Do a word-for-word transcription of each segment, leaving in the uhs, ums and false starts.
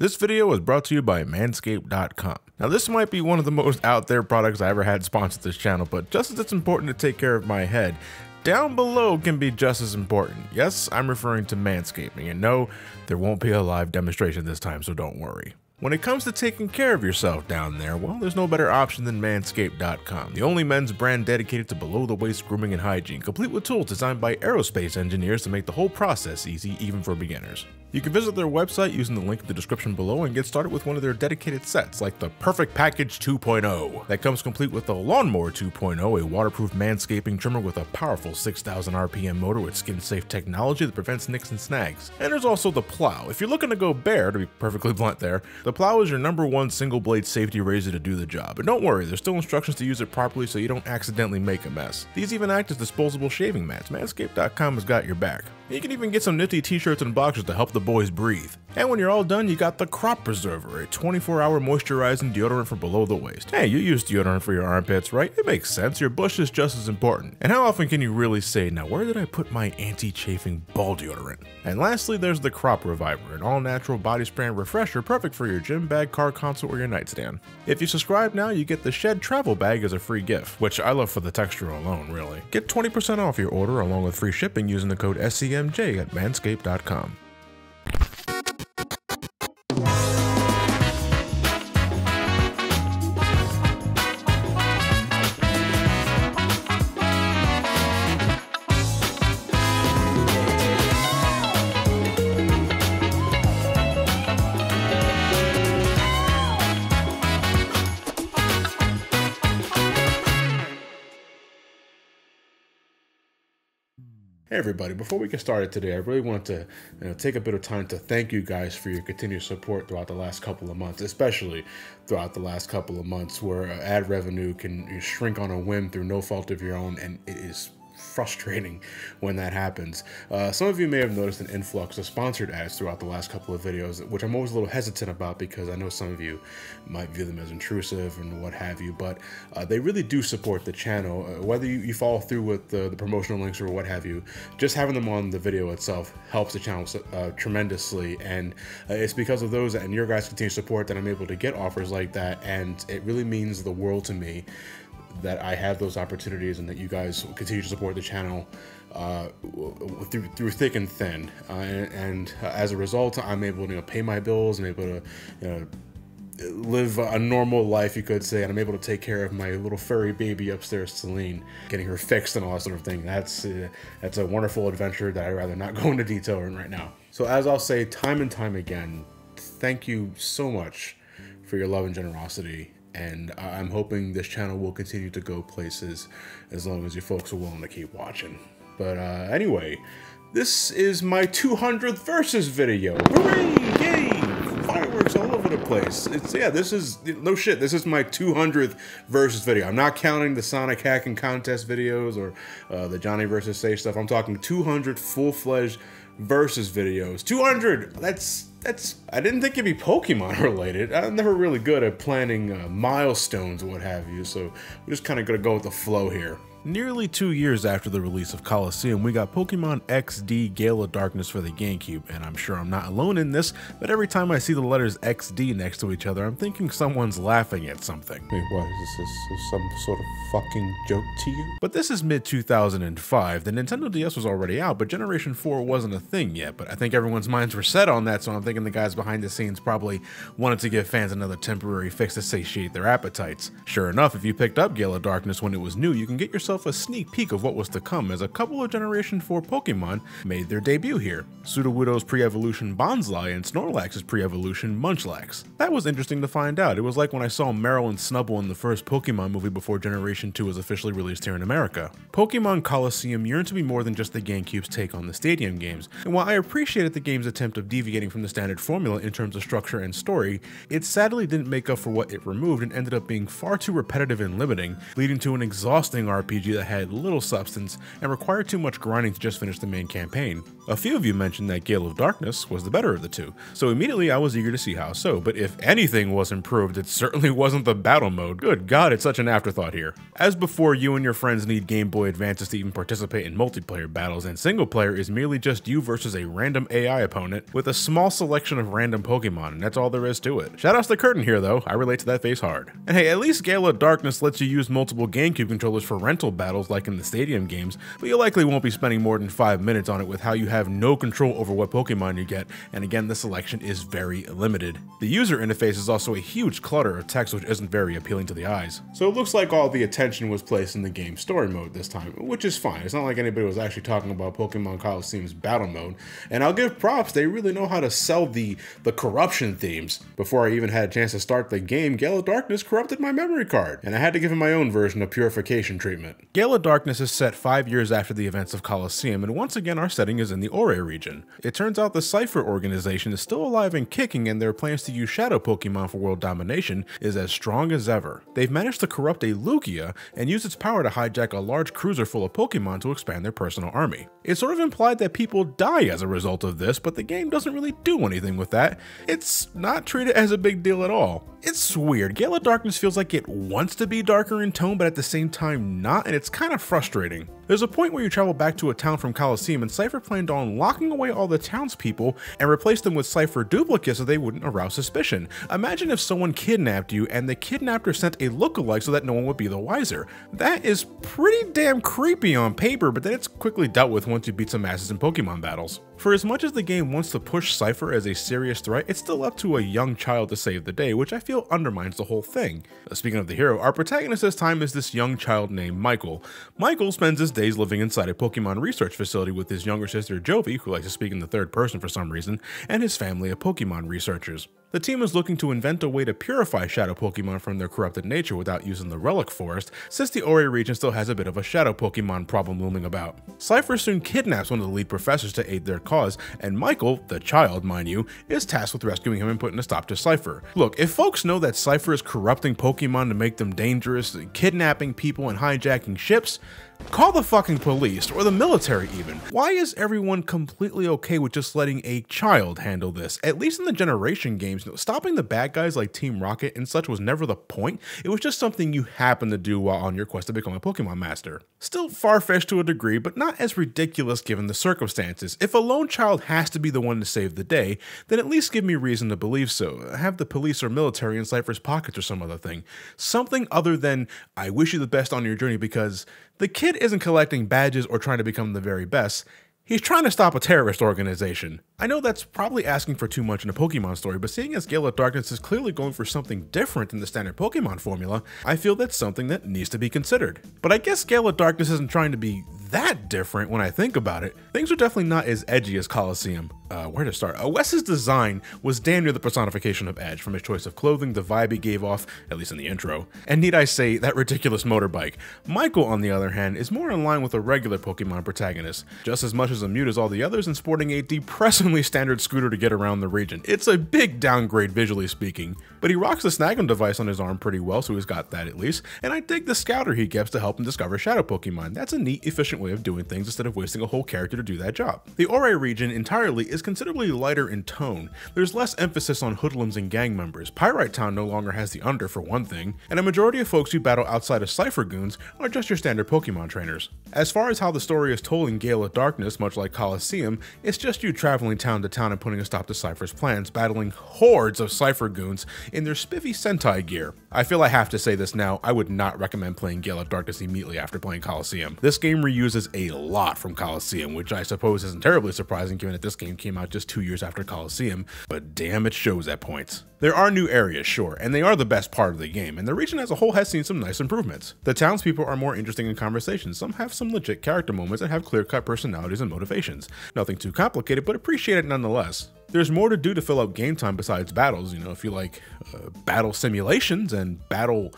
This video is brought to you by Manscaped dot com. Now this might be one of the most out there products I ever had sponsored this channel, but just as it's important to take care of my head, down below can be just as important. Yes, I'm referring to manscaping, and no, there won't be a live demonstration this time, so don't worry. When it comes to taking care of yourself down there, well, there's no better option than Manscaped dot com, the only men's brand dedicated to below-the-waist grooming and hygiene, complete with tools designed by aerospace engineers to make the whole process easy, even for beginners. You can visit their website using the link in the description below and get started with one of their dedicated sets, like the Perfect Package two point oh, that comes complete with the Lawn Mower two point oh, a waterproof manscaping trimmer with a powerful six thousand R P M motor with skin-safe technology that prevents nicks and snags. And there's also the plow. If you're looking to go bare, to be perfectly blunt there, the plow is your number one single blade safety razor to do the job, but don't worry, there's still instructions to use it properly so you don't accidentally make a mess. These even act as disposable shaving mats. Manscaped dot com has got your back. You can even get some nifty t-shirts and boxers to help the boys breathe. And when you're all done, you got the Crop Preserver, a twenty-four hour moisturizing deodorant for below the waist. Hey, you use deodorant for your armpits, right? It makes sense, your bush is just as important. And how often can you really say, now where did I put my anti-chafing ball deodorant? And lastly, there's the Crop Reviver, an all-natural body spray and refresher perfect for your gym bag, car console, or your nightstand. If you subscribe now, you get the Shed Travel Bag as a free gift, which I love for the texture alone, really. Get twenty percent off your order along with free shipping using the code S C M J at Manscaped dot com. Hey everybody, before we get started today, I really want to you know, take a bit of time to thank you guys for your continued support throughout the last couple of months, especially throughout the last couple of months where ad revenue can shrink on a whim through no fault of your own, and it is frustrating when that happens. Uh, some of you may have noticed an influx of sponsored ads throughout the last couple of videos, which I'm always a little hesitant about because I know some of you might view them as intrusive and what have you, but uh, they really do support the channel. Uh, whether you, you follow through with the, the promotional links or what have you, just having them on the video itself helps the channel uh, tremendously, and uh, it's because of those and your guys' continued support that I'm able to get offers like that, and it really means the world to me that I have those opportunities and that you guys continue to support the channel uh, through, through thick and thin. Uh, and and uh, as a result, I'm able to you know, pay my bills, I'm able to you know, live a normal life, you could say, and I'm able to take care of my little furry baby upstairs, Celine, getting her fixed and all that sort of thing. That's, uh, that's a wonderful adventure that I'd rather not go into detail in right now. So as I'll say time and time again, thank you so much for your love and generosity. And I'm hoping this channel will continue to go places as long as you folks are willing to keep watching. But uh, anyway, this is my two hundredth Versus video. Hooray! Yay! Fireworks all over the place. It's, yeah, this is, no shit, this is my two hundredth Versus video. I'm not counting the Sonic Hacking Contest videos or uh, the Johnny versus. Sage stuff. I'm talking two hundred full-fledged Versus videos. two hundred! That's... That's, I didn't think it'd be Pokemon related. I'm never really good at planning uh, milestones or what have you, so we're just kind of going to go with the flow here. Nearly two years after the release of Colosseum, we got Pokemon X D: Gale of Darkness for the GameCube, and I'm sure I'm not alone in this, but every time I see the letters X D next to each other, I'm thinking someone's laughing at something. Wait, what? Is this, is this some sort of fucking joke to you? But this is mid two thousand five. The Nintendo D S was already out, but Generation four wasn't a thing yet, but I think everyone's minds were set on that, so I'm thinking the guys behind the scenes probably wanted to give fans another temporary fix to satiate their appetites. Sure enough, if you picked up Gale of Darkness when it was new, you can get yourself a sneak peek of what was to come as a couple of Generation four Pokemon made their debut here. Sudowoodo's pre-evolution Bonsly and Snorlax's pre-evolution Munchlax. That was interesting to find out. It was like when I saw Marill and Snubble in the first Pokemon movie before Generation two was officially released here in America. Pokemon Colosseum yearned to be more than just the GameCube's take on the stadium games, and while I appreciated the game's attempt of deviating from the standard formula in terms of structure and story, it sadly didn't make up for what it removed and ended up being far too repetitive and limiting, leading to an exhausting R P G strategy that had little substance and required too much grinding to just finish the main campaign. A few of you mentioned that Gale of Darkness was the better of the two, so immediately I was eager to see how so, but if anything was improved, it certainly wasn't the battle mode. Good god, it's such an afterthought here. As before, you and your friends need Game Boy Advances to even participate in multiplayer battles, and single player is merely just you versus a random A I opponent with a small selection of random Pokemon, and that's all there is to it. Shoutouts to Curtin here though, I relate to that face hard. And hey, at least Gale of Darkness lets you use multiple GameCube controllers for rental battles like in the stadium games, but you likely won't be spending more than five minutes on it with how you have no control over what Pokemon you get, and again, the selection is very limited. The user interface is also a huge clutter of text which isn't very appealing to the eyes. So it looks like all the attention was placed in the game's story mode this time, which is fine. It's not like anybody was actually talking about Pokemon Colosseum's battle mode, and I'll give props, they really know how to sell the, the corruption themes. Before I even had a chance to start the game, Gale of Darkness corrupted my memory card, and I had to give him my own version of purification treatment. Gale of Darkness is set five years after the events of Colosseum, and once again our setting is in the Orre region. It turns out the Cipher Organization is still alive and kicking, and their plans to use shadow Pokemon for world domination is as strong as ever. They've managed to corrupt a Lugia and use its power to hijack a large cruiser full of Pokemon to expand their personal army. It's sort of implied that people die as a result of this, but the game doesn't really do anything with that. It's not treated as a big deal at all. It's weird. Gale of Darkness feels like it wants to be darker in tone, but at the same time not, and it's kind of frustrating. There's a point where you travel back to a town from Colosseum, and Cipher planned on locking away all the townspeople and replace them with Cipher duplicates so they wouldn't arouse suspicion. Imagine if someone kidnapped you and the kidnapper sent a lookalike so that no one would be the wiser. That is pretty damn creepy on paper, but then it's quickly dealt with once you beat some asses in Pokemon battles. For as much as the game wants to push Cipher as a serious threat, it's still up to a young child to save the day, which I feel undermines the whole thing. Speaking of the hero, our protagonist this time is this young child named Michael. Michael spends his days living inside a Pokemon research facility with his younger sister Jovi, who likes to speak in the third person for some reason, and his family of Pokemon researchers. The team is looking to invent a way to purify shadow Pokemon from their corrupted nature without using the relic forest, since the Orre region still has a bit of a shadow Pokemon problem looming about. Cipher soon kidnaps one of the lead professors to aid their cause, and Michael, the child mind you, is tasked with rescuing him and putting a stop to Cipher. Look, if folks know that Cipher is corrupting Pokemon to make them dangerous, kidnapping people and hijacking ships, call the fucking police, or the military even. Why is everyone completely okay with just letting a child handle this? At least in the Generation games, stopping the bad guys like Team Rocket and such was never the point. It was just something you happened to do while on your quest to become a Pokemon master. Still far-fetched to a degree, but not as ridiculous given the circumstances. If a lone child has to be the one to save the day, then at least give me reason to believe so. Have the police or military in Cipher's pockets or some other thing. Something other than, I wish you the best on your journey because the kid Kid isn't collecting badges or trying to become the very best. He's trying to stop a terrorist organization. I know that's probably asking for too much in a Pokemon story, but seeing as Gale of Darkness is clearly going for something different than the standard Pokemon formula, I feel that's something that needs to be considered. But I guess Gale of Darkness isn't trying to be that different when I think about it. Things are definitely not as edgy as Colosseum. Uh, where to start? Uh, Wes's design was damn near the personification of edge, from his choice of clothing, the vibe he gave off, at least in the intro, and need I say, that ridiculous motorbike. Michael, on the other hand, is more in line with a regular Pokemon protagonist, just as much as a mute as all the others and sporting a depressingly standard scooter to get around the region. It's a big downgrade visually speaking, but he rocks the Snagem device on his arm pretty well, so he's got that at least, and I dig the scouter he gets to help him discover shadow Pokemon. That's a neat, efficient way of doing things instead of wasting a whole character to do that job. The Orre region entirely is considerably lighter in tone. There's less emphasis on hoodlums and gang members. Pyrite Town no longer has the under for one thing, and a majority of folks who battle outside of Cipher goons are just your standard Pokemon trainers. As far as how the story is told in Gale of Darkness, much like Colosseum, it's just you traveling town to town and putting a stop to Cipher's plans, battling hordes of Cipher goons in their spiffy Sentai gear. I feel I have to say this now, I would not recommend playing Gale of Darkness immediately after playing Colosseum. This game reuses a lot from Colosseum, which I suppose isn't terribly surprising given that this game came out just two years after Colosseum, but damn it shows at points. There are new areas, sure, and they are the best part of the game, and the region as a whole has seen some nice improvements. The townspeople are more interesting in conversation, some have some legit character moments and have clear-cut personalities and motivations. Nothing too complicated, but appreciate it nonetheless. There's more to do to fill up game time besides battles, you know, if you like uh, battle simulations and battle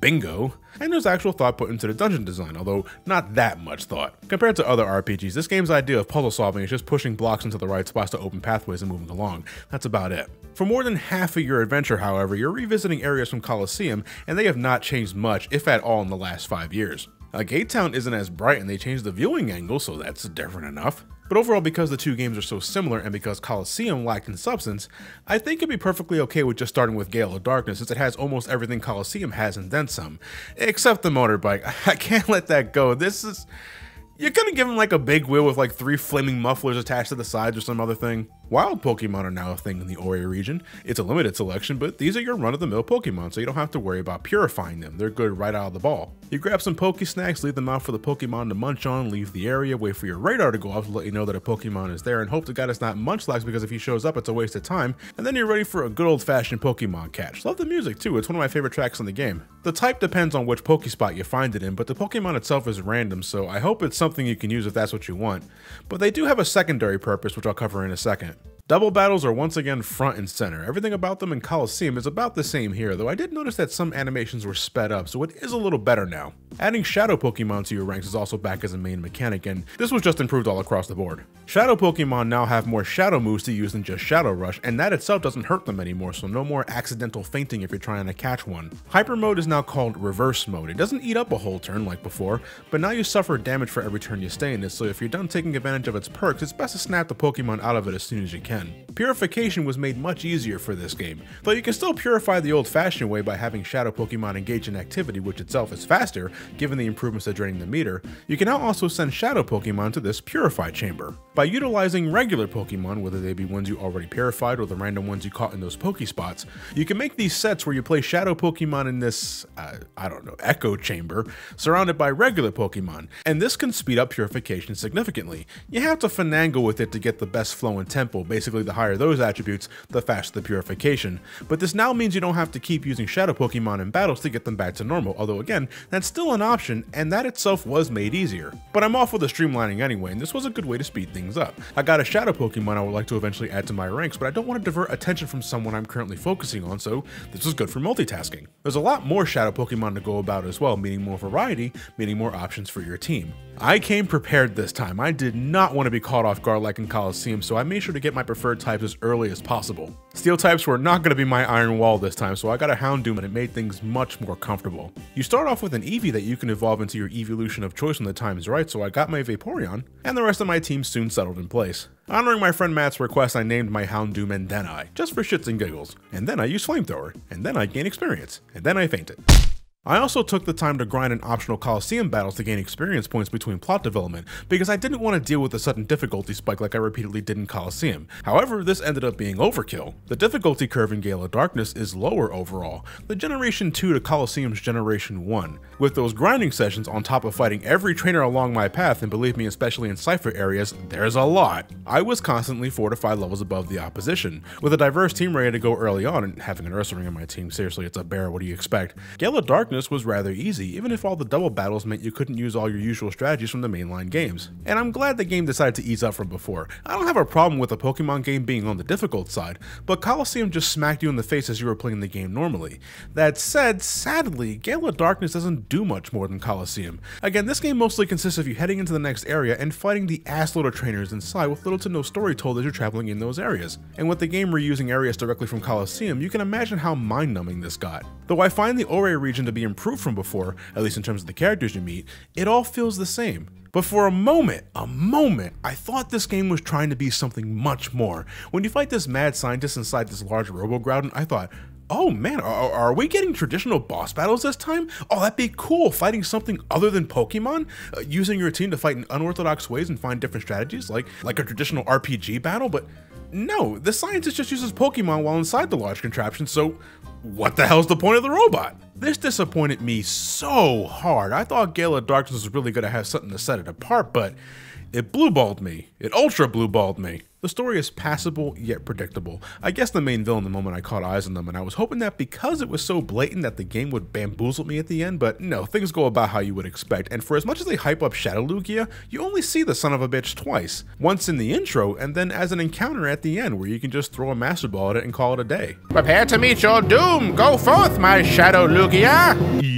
bingo, and there's actual thought put into the dungeon design, although not that much thought. Compared to other R P Gs, this game's idea of puzzle solving is just pushing blocks into the right spots to open pathways and moving along. That's about it. For more than half of your adventure, however, you're revisiting areas from Colosseum, and they have not changed much, if at all, in the last five years. Uh, Gate Town isn't as bright and they changed the viewing angle, so that's different enough. But overall, because the two games are so similar and because Colosseum lacked in substance, I think it'd be perfectly okay with just starting with Gale of Darkness since it has almost everything Colosseum has and then some. Except the motorbike. I can't let that go. This is... You're gonna give him like a big wheel with like three flaming mufflers attached to the sides or some other thing. Wild Pokemon are now a thing in the Orre region. It's a limited selection, but these are your run-of-the-mill Pokemon, so you don't have to worry about purifying them. They're good right out of the ball. You grab some Poke Snacks, leave them out for the Pokemon to munch on, leave the area, wait for your radar to go off to let you know that a Pokemon is there, and hope to God it's not Munchlax because if he shows up, it's a waste of time. And then you're ready for a good old-fashioned Pokemon catch. Love the music too, it's one of my favorite tracks in the game. The type depends on which Pokespot you find it in, but the Pokemon itself is random, so I hope it's something something you can use if that's what you want, but they do have a secondary purpose which I'll cover in a second. Double battles are once again front and center. Everything about them in Colosseum is about the same here, though I did notice that some animations were sped up, so it is a little better now. Adding shadow Pokemon to your ranks is also back as a main mechanic, and this was just improved all across the board. Shadow Pokemon now have more shadow moves to use than just Shadow Rush, and that itself doesn't hurt them anymore, so no more accidental feinting if you're trying to catch one. Hyper Mode is now called Reverse Mode. It doesn't eat up a whole turn like before, but now you suffer damage for every turn you stay in this, so if you're done taking advantage of its perks, it's best to snap the Pokemon out of it as soon as you can. Purification was made much easier for this game, though you can still purify the old-fashioned way by having shadow Pokemon engage in activity, which itself is faster given the improvements to draining the meter. You can now also send shadow Pokemon to this purify chamber. By utilizing regular Pokemon, whether they be ones you already purified or the random ones you caught in those Pokespots, you can make these sets where you play shadow Pokemon in this, uh, I don't know, echo chamber, surrounded by regular Pokemon, and this can speed up purification significantly. You have to finagle with it to get the best flow and tempo. Basically, the higher those attributes, the faster the purification. But this now means you don't have to keep using shadow Pokemon in battles to get them back to normal, although again, that's still an option, and that itself was made easier. But I'm all for the streamlining anyway, and this was a good way to speed things up. I got a shadow Pokemon I would like to eventually add to my ranks, but I don't want to divert attention from someone I'm currently focusing on, so this is good for multitasking. There's a lot more shadow Pokemon to go about as well, meaning more variety, meaning more options for your team. I came prepared this time. I did not want to be caught off guard like in Colosseum, so I made sure to get my preferred types as early as possible. Steel types were not going to be my iron wall this time, so I got a Houndoom and it made things much more comfortable. You start off with an Eevee that you can evolve into your Eeveelution of choice when the time is right, so I got my Vaporeon, and the rest of my team soon settled in place. Honoring my friend Matt's request, I named my Houndoom and Denai, just for shits and giggles, and then I used Flamethrower, and then I gained experience, and then I fainted. I also took the time to grind in optional Colosseum battles to gain experience points between plot development, because I didn't want to deal with a sudden difficulty spike like I repeatedly did in Colosseum. However, this ended up being overkill. The difficulty curve in Gale of Darkness is lower overall, the Generation two to Colosseum's Generation one, with those grinding sessions on top of fighting every trainer along my path, and believe me, especially in Cipher areas, there's a lot. I was constantly four to five levels above the opposition, with a diverse team ready to go early on, and having an Ursaring in my team, seriously, it's a bear, what do you expect? Gale of Darkness was rather easy, even if all the double battles meant you couldn't use all your usual strategies from the mainline games. And I'm glad the game decided to ease up from before. I don't have a problem with a Pokemon game being on the difficult side, but Colosseum just smacked you in the face as you were playing the game normally. That said, sadly, Gale of Darkness doesn't do much more than Colosseum. Again, this game mostly consists of you heading into the next area and fighting the assload of trainers inside with little to no story told as you're traveling in those areas. And with the game reusing areas directly from Colosseum, you can imagine how mind-numbing this got. Though I find the Orre region to be improved from before, at least in terms of the characters you meet, it all feels the same. But for a moment, a moment, I thought this game was trying to be something much more. When you fight this mad scientist inside this large Robo Groudon, I thought, oh man, are, are we getting traditional boss battles this time? Oh, that'd be cool, fighting something other than Pokemon? Uh, using your team to fight in unorthodox ways and find different strategies, like, like a traditional R P G battle, but no, the scientist just uses Pokemon while inside the large contraption, so what the hell's the point of the robot? This disappointed me so hard. I thought Gale of Darkness was really gonna have something to set it apart, but it blue-balled me. It ultra blue-balled me. The story is passable, yet predictable. I guess the main villain the moment I caught eyes on them, and I was hoping that because it was so blatant that the game would bamboozle me at the end, but no, things go about how you would expect, and for as much as they hype up Shadow Lugia, you only see the son of a bitch twice. Once in the intro, and then as an encounter at the end, where you can just throw a Master Ball at it and call it a day. Prepare to meet your doom! Go forth, my Shadow Lugia!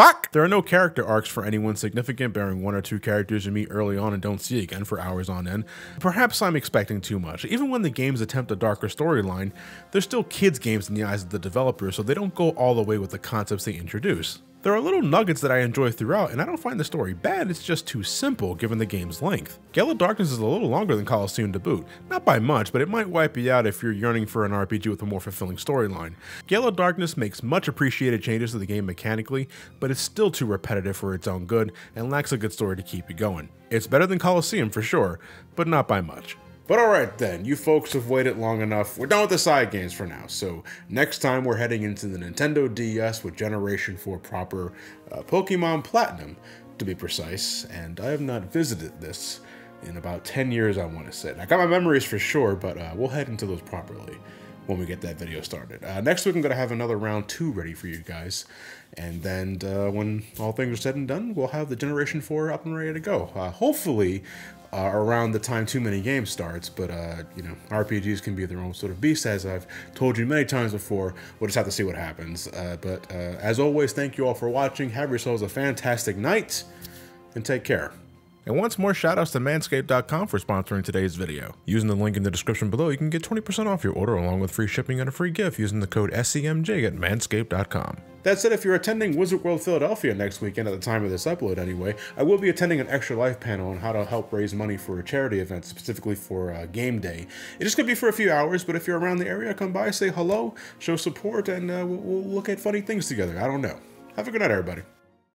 Fuck! There are no character arcs for anyone significant, bearing one or two characters you meet early on and don't see again for hours on end. Perhaps I'm expecting too much. Even when the games attempt a darker storyline, they're still kids' games in the eyes of the developers, so they don't go all the way with the concepts they introduce. There are little nuggets that I enjoy throughout, and I don't find the story bad, it's just too simple given the game's length. Gale of Darkness is a little longer than Colosseum to boot, not by much, but it might wipe you out if you're yearning for an R P G with a more fulfilling storyline. Gale of Darkness makes much appreciated changes to the game mechanically, but it's still too repetitive for its own good, and lacks a good story to keep you going. It's better than Colosseum for sure, but not by much. But alright then, you folks have waited long enough, we're done with the side games for now, so next time we're heading into the Nintendo D S with Generation four proper uh, Pokemon Platinum, to be precise, and I have not visited this in about ten years I want to say. I got my memories for sure, but uh, we'll head into those properly when we get that video started. Uh, next week I'm going to have another round two ready for you guys, and then uh, when all things are said and done, we'll have the Generation four up and ready to go. Uh, hopefully... Uh, around the time Too Many Games starts, but uh, you know, R P Gs can be their own sort of beast, as I've told you many times before. We'll just have to see what happens. Uh, but uh, as always, thank you all for watching. Have yourselves a fantastic night, and take care. And once more, shoutouts to Manscaped dot com for sponsoring today's video. Using the link in the description below, you can get twenty percent off your order along with free shipping and a free gift using the code S C M J at Manscaped dot com. That said, if you're attending Wizard World Philadelphia next weekend at the time of this upload anyway, I will be attending an Extra Life panel on how to help raise money for a charity event, specifically for uh, game day. It's just going to be for a few hours, but if you're around the area, come by, say hello, show support, and uh, we'll, we'll look at funny things together. I don't know. Have a good night, everybody.